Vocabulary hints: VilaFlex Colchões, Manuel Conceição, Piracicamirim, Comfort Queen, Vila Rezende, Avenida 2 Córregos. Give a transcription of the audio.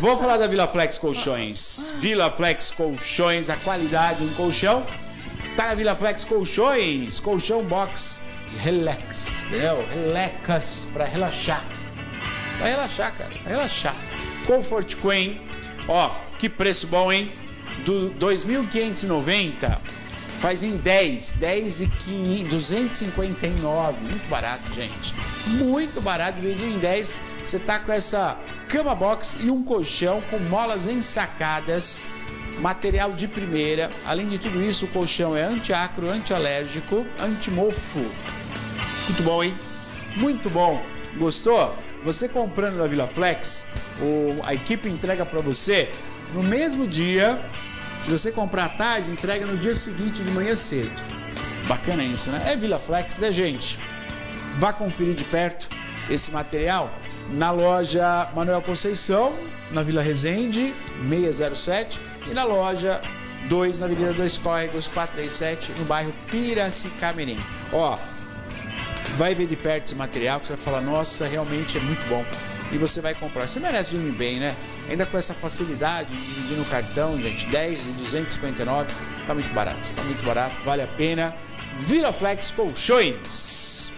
Vou falar da VilaFlex Colchões. VilaFlex Colchões, a qualidade em colchão tá na VilaFlex Colchões. Colchão box Relax, entendeu? Relax, pra relaxar. Pra relaxar, cara, pra relaxar. Comfort Queen, ó, que preço bom, hein? Do 2.590, faz em 10 e 259. Muito barato, gente. Muito barato, dividido em 10. Você tá com essa cama box e um colchão com molas ensacadas, material de primeira. Além de tudo isso, o colchão é antiacro, antialérgico, antimofo. Muito bom, hein? Muito bom. Gostou? Você comprando da VilaFlex, a equipe entrega para você no mesmo dia. Se você comprar à tarde, entrega no dia seguinte de manhã cedo. Bacana isso, né? É VilaFlex, né, gente? Vá conferir de perto esse material na loja Manuel Conceição, na Vila Rezende, 607, e na loja 2, na Avenida 2 Córregos, 437, no bairro Piracicamirim. Ó, vai ver de perto esse material que você vai falar, nossa, realmente é muito bom. E você vai comprar. Você merece dormir bem, né? Ainda com essa facilidade de dividir no cartão, gente, 10 e 259, tá muito barato, vale a pena. VilaFlex Colchões.